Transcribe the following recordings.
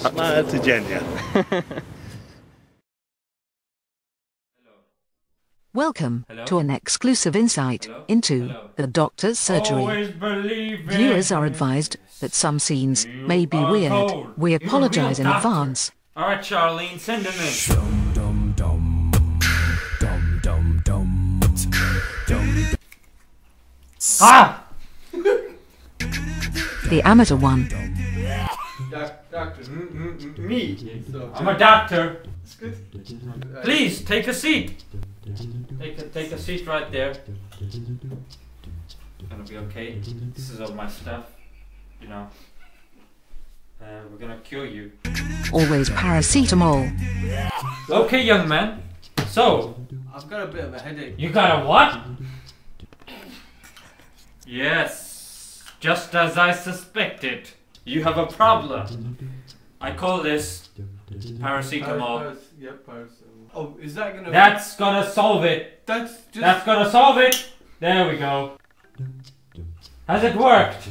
smile to Jannah. Welcome to an exclusive insight into the doctor's surgery. Viewers are advised that some scenes may be weird. We apologize in advance. Alright, Charlene, send them in. Ah! The amateur one. Doctor, me. I'm a doctor. Please take a seat. Take a seat right there. It's gonna be okay. This is all my stuff, you know. We're gonna cure you. Always paracetamol. Okay, young man. So I've got a bit of a headache. You got a what? Yes, just as I suspected. You have a problem. I call this paracetamol. Yep, paracetamol. Oh, is that gonna? That's gonna solve it. That's gonna solve it. There we go. Has it worked?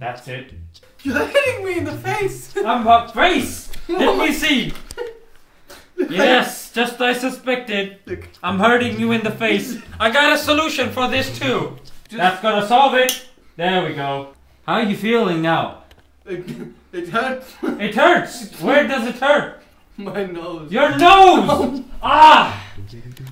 That's it. You're hitting me in the face. I'm a face. Let me see. Yes, just I suspected. I'm hurting you in the face. I got a solution for this too. That's gonna solve it. There we go. How are you feeling now? It hurts. It hurts? Where does it hurt? My nose. Your nose! Ah!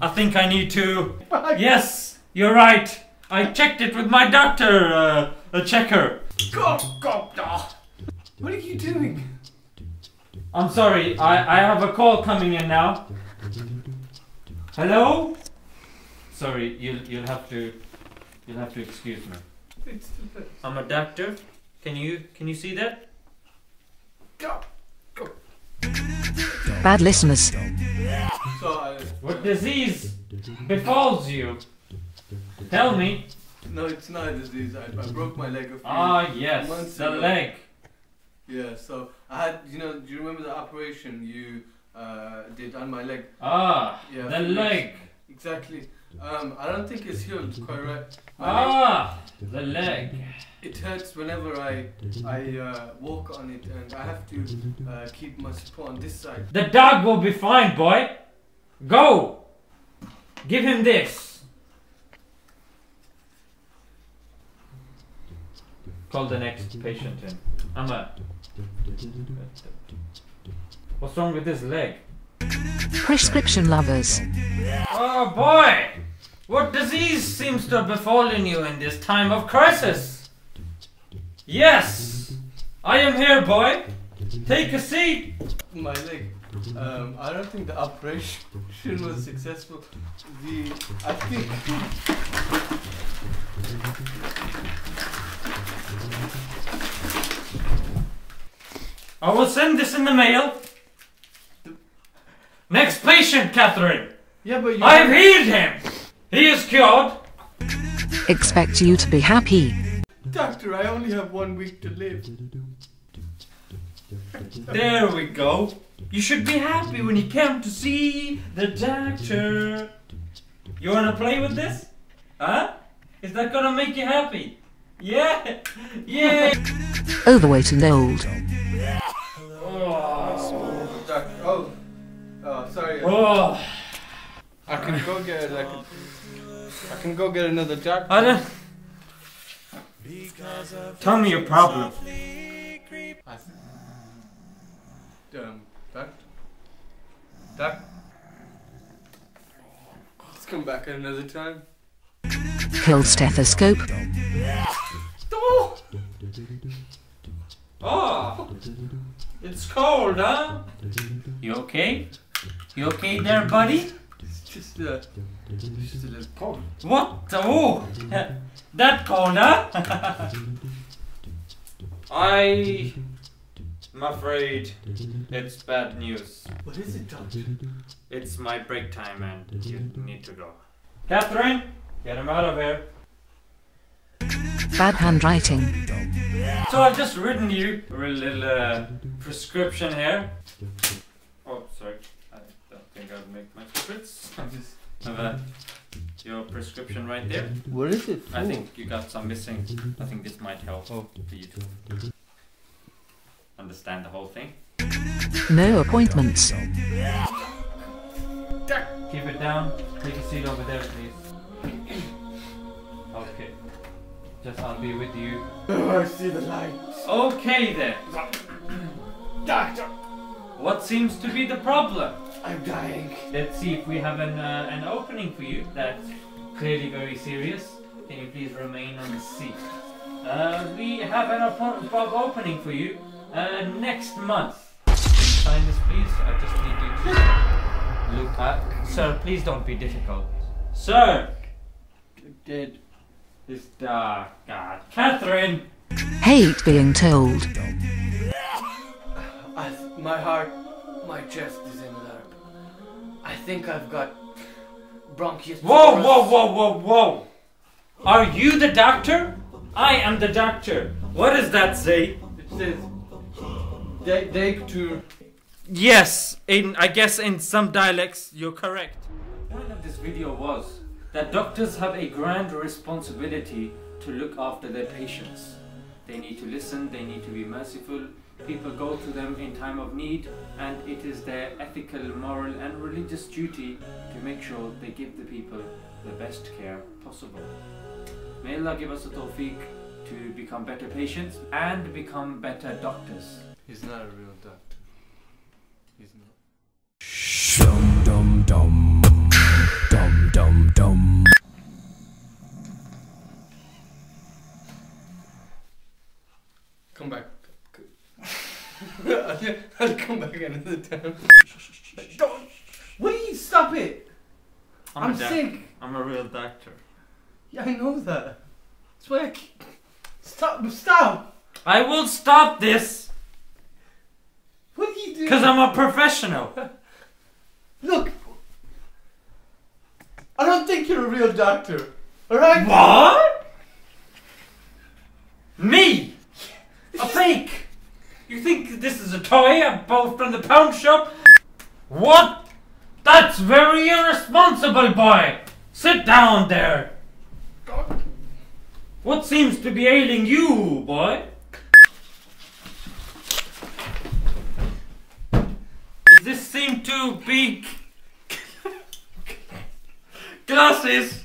I think I need to... Yes, you're right. I checked it with my doctor, a checker. What are you doing? I'm sorry, I have a call coming in now. Hello? Sorry, you'll have to excuse me. I'm a doctor. Can you see that? Bad listeners. What disease befalls you? Tell me. No, it's not a disease. I broke my leg a few months ago. Ah, yes, the leg. Yeah, so I had, you know, do you remember the operation you did on my leg? Ah, yeah, the leg. Exactly. I don't think it's healed quite right. The leg. It hurts whenever I walk on it, and I have to keep my support on this side. The dog will be fine, boy. Go. Give him this. Call the next patient in. What's wrong with this leg? Prescription lovers. Oh boy! What disease seems to have befallen you in this time of crisis? Yes! I am here, boy! Take a seat! My leg. I don't think the operation was successful. I think... I will send this in the mail. Next patient, Catherine. Yeah, but I have healed him. He is cured. Expect you to be happy. Doctor, I only have 1 week to live. There we go. You should be happy when you come to see the doctor. You wanna play with this? Huh? Is that gonna make you happy? Yeah. Yeah. Overweight and old. Sorry. Oh. I can go get like I can go get another doctor. I don't... Tell me your problem. Doctor. Let's come back at another time. Killed stethoscope. Oh. Oh, it's cold, huh? You okay? You okay there, buddy? It's just a little cold. What? Oh, that cold, huh? I'm afraid it's bad news. What is it, Doctor? It's my break time and you need to go. Catherine, get him out of here. Bad handwriting. So I've just written you a little prescription here. Oh, sorry. I don't think I'll make my scripts. I just have a your prescription right there. What is it? I think you got some missing. I think this might help for you to understand the whole thing. No appointments. Keep it down. Take a seat over there, please. Okay. Just I'll be with you. Oh, I see the lights. Okay then. Doctor. What seems to be the problem? I'm dying. Let's see if we have an opening for you. That's clearly very serious. Can you please remain on the seat? We have an opening for you next month. Can you sign this, please? I just need you to look at. Sir, please don't be difficult. Sir! Did this God. Catherine! Hate being told. My heart, my chest is in larb. I think I've got bronchitis. Whoa, whoa, whoa, whoa, whoa! Are you the doctor? I am the doctor. What does that say? It says, "Doctor." Yes, I guess in some dialects you're correct. The point of this video was that doctors have a grand responsibility to look after their patients. They need to listen, they need to be merciful. People go to them in time of need, and it is their ethical, moral and religious duty to make sure they give the people the best care possible. May Allah give us the tawfiq to become better patients and become better doctors. He's not a real doctor. He's not. Shum dum dum dum dum dum. Come back. I'll come back another time. Don't! Wait, stop it! I'm sick! I'm a real doctor. Yeah, I know that. That's why I keep... Stop! I will stop this! What are you doing? Because I'm a professional! Look! I don't think you're a real doctor. Alright? What? Me! A fake! You think this is a toy I bought from the pound shop? What? That's very irresponsible, boy! Sit down there! What seems to be ailing you, boy? Does this seem to be... glasses?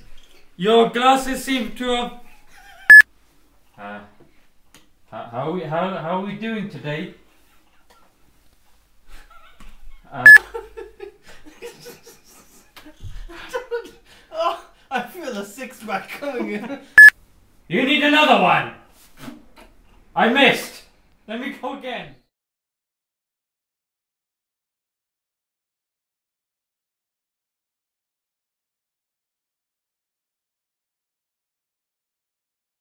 Your glasses seem to have... How are we doing today? Oh, I feel the six pack coming in. You need another one. I missed. Let me go again.